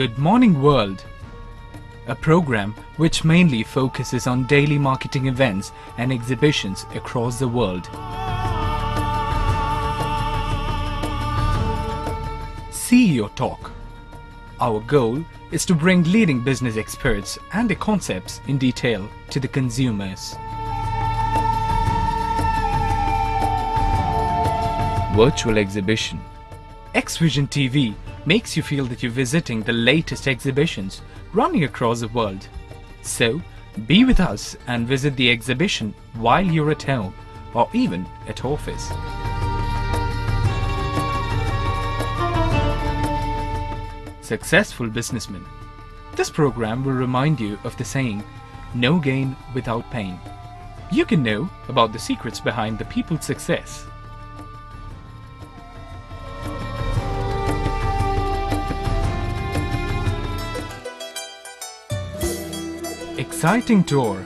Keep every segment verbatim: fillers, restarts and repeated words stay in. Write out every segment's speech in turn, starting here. Good Morning World, a program which mainly focuses on daily marketing events and exhibitions across the world. C E O Talk. Our goal is to bring leading business experts and their concepts in detail to the consumers. Virtual Exhibition. X Vision T V makes you feel that you're visiting the latest exhibitions running across the world. So, be with us and visit the exhibition while you're at home or even at office. Successful Businessman. This program will remind you of the saying, no gain without pain. You can know about the secrets behind the people's success. Exciting Tour.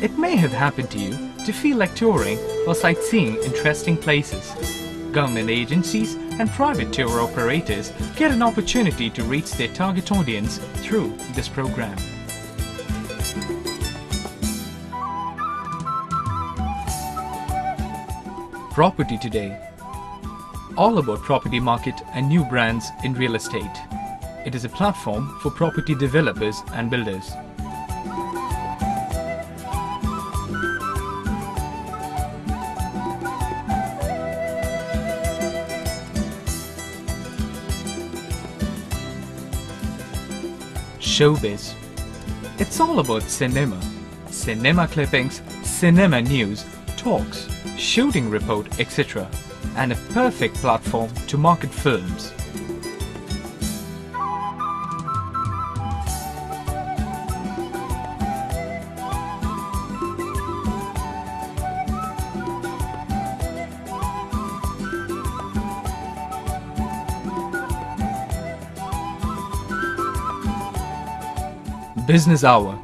It may have happened to you to feel like touring or sightseeing interesting places. Government agencies and private tour operators get an opportunity to reach their target audience through this program. Property Today. All about property market and new brands in real estate. It is a platform for property developers and builders. Showbiz. It's all about cinema, cinema clippings, cinema news, talks, shooting report, et cetera, and a perfect platform to market films. Business Hour,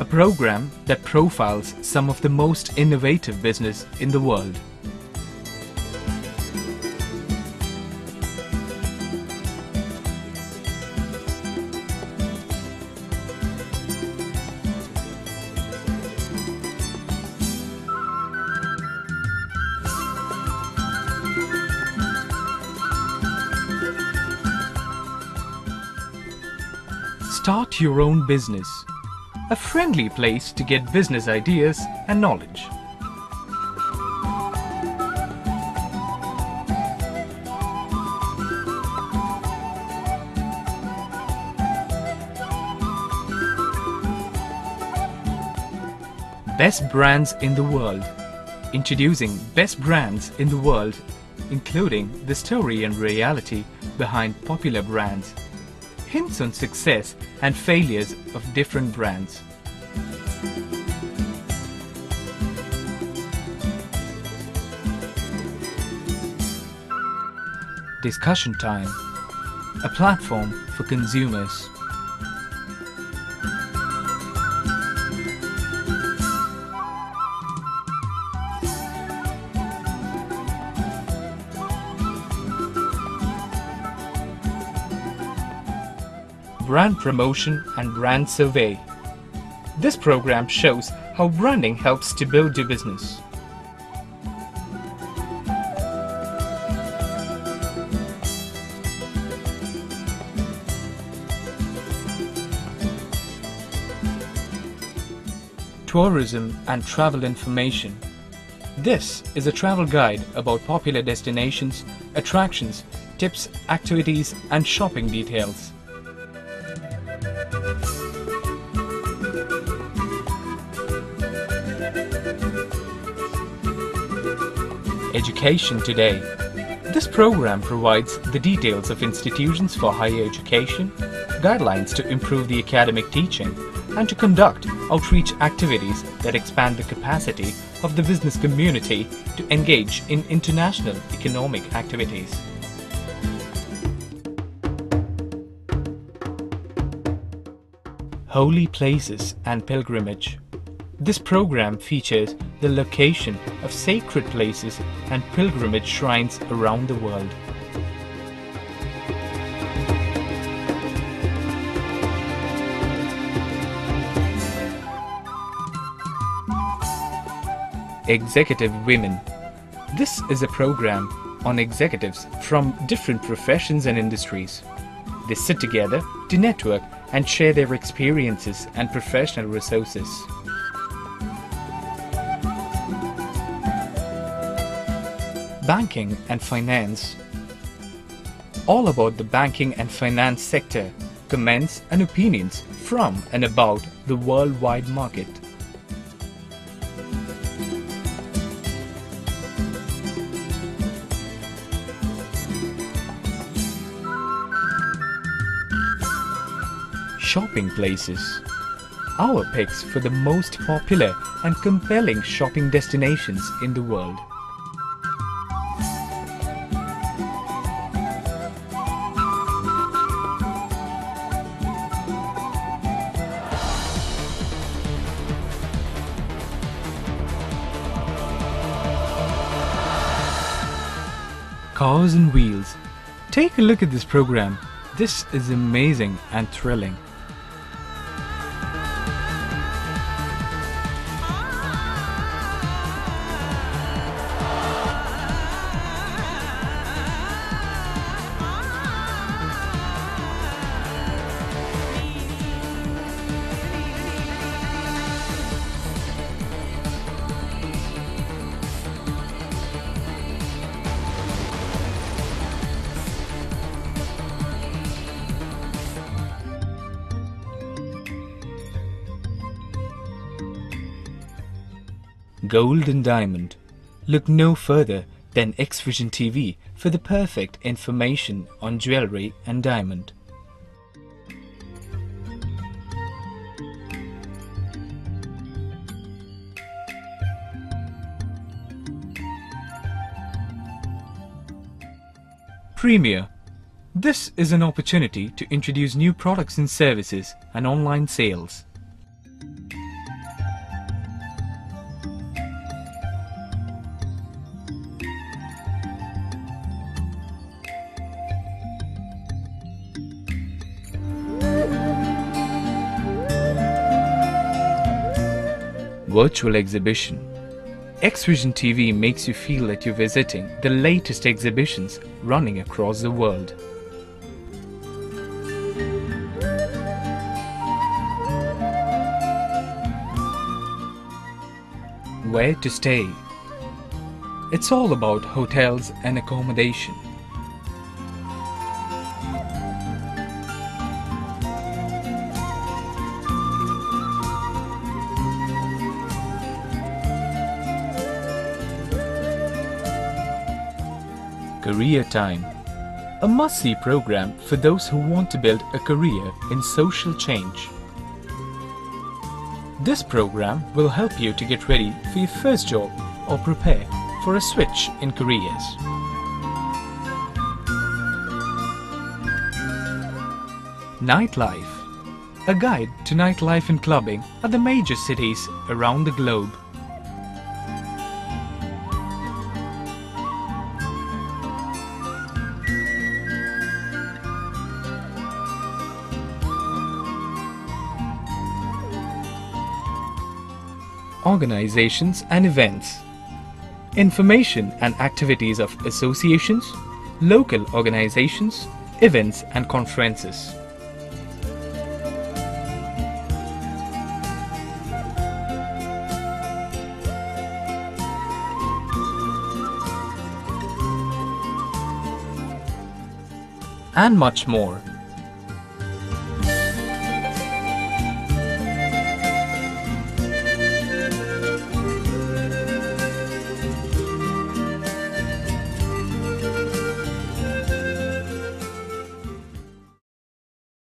a program that profiles some of the most innovative business in the world. Start Your Own Business, a friendly place to get business ideas and knowledge. Best Brands in the World, introducing best brands in the world, including the story and reality behind popular brands. Hints on success and failures of different brands. Discussion Time, a platform for consumers. Brand Promotion and Brand Survey. This program shows how branding helps to build your business. Tourism and Travel Information. This is a travel guide about popular destinations, attractions, tips, activities, and shopping details. Education Today. This program provides the details of institutions for higher education, guidelines to improve the academic teaching, and to conduct outreach activities that expand the capacity of the business community to engage in international economic activities. Holy Places and Pilgrimage. This program features the location of sacred places and pilgrimage shrines around the world. Executive Women. This is a program on executives from different professions and industries. They sit together to network and share their experiences and professional resources. Banking and finance. All about the banking and finance sector, comments and opinions from and about the worldwide market. Shopping places. Our picks for the most popular and compelling shopping destinations in the world. Cars and Wheels. Take a look at this program. This is amazing and thrilling. Gold and Diamond. Look no further than X Vision T V for the perfect information on jewelry and diamond. Premiere. This is an opportunity to introduce new products and services and online sales. Virtual exhibition. X Vision T V makes you feel that you're visiting the latest exhibitions running across the world. Where to stay? It's all about hotels and accommodation. Career Time. A must-see program for those who want to build a career in social change. This program will help you to get ready for your first job or prepare for a switch in careers. Nightlife. A guide to nightlife and clubbing at the major cities around the globe. Organizations and events. Information and activities of associations, local organizations, events and conferences. And much more.